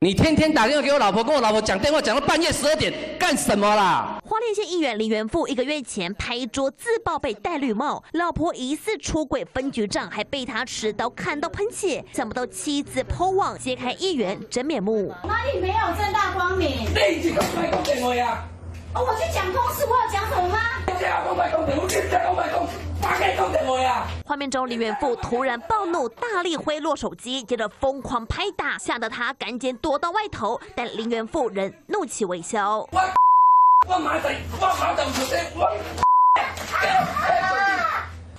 你天天打电话给我老婆，跟我老婆讲电话，讲到半夜12点，干什么啦？花莲县议员林元富1个月前拍桌自曝被戴绿帽，老婆疑似出轨分局长，还被他持刀砍到喷血，想不到妻子PO网揭开议员真面目。哪里没有正大光明？你几个快攻给我呀！哦，我去讲公事，我要讲什么吗？这样公开公平，我去讲公开公平。 画面中，林元富突然暴怒，大力挥落手机，接着疯狂拍打，吓得他赶紧躲到外头。但林元富仍怒气未消。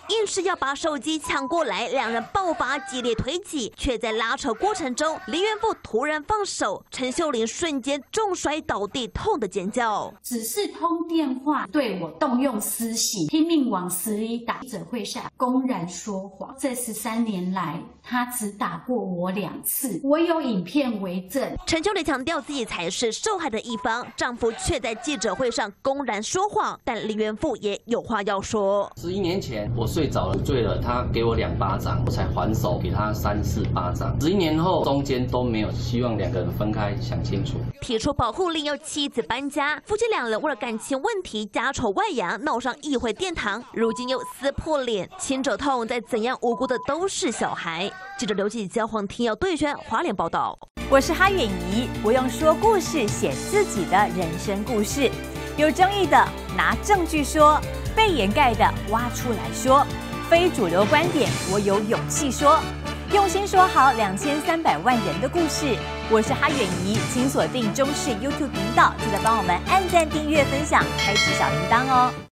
硬是要把手机抢过来，两人爆发激烈推挤，却在拉扯过程中，林元富突然放手，陈秀玲瞬间重摔倒地，痛得尖叫。只是通电话对我动用私刑，拼命往死里打，记者会下公然说谎。这13年来，他只打过我2次，我有影片为证。陈秀玲强调自己才是受害的一方，丈夫却在记者会上公然说谎，但林元富也有话要说。11年前我。 睡着了，醉了，他给我2巴掌，我才还手给他3、4巴掌。11年后，中间都没有，希望2个人分开，想清楚。提出保护令要妻子搬家，夫妻2人为了感情问题家丑外扬，闹上议会殿堂，如今又撕破脸，亲者痛，再怎样无辜的都是小孩。记者刘继佳、黄庭耀对圈花莲报道。我是哈远怡，不用说故事，写自己的人生故事。有争议的拿证据说。 被掩盖的挖出来说，非主流观点我有勇气说，用心说好2300万人的故事。我是哈远怡，请锁定中视 YouTube 频道，记得帮我们按赞、订阅、分享，开启小铃铛哦。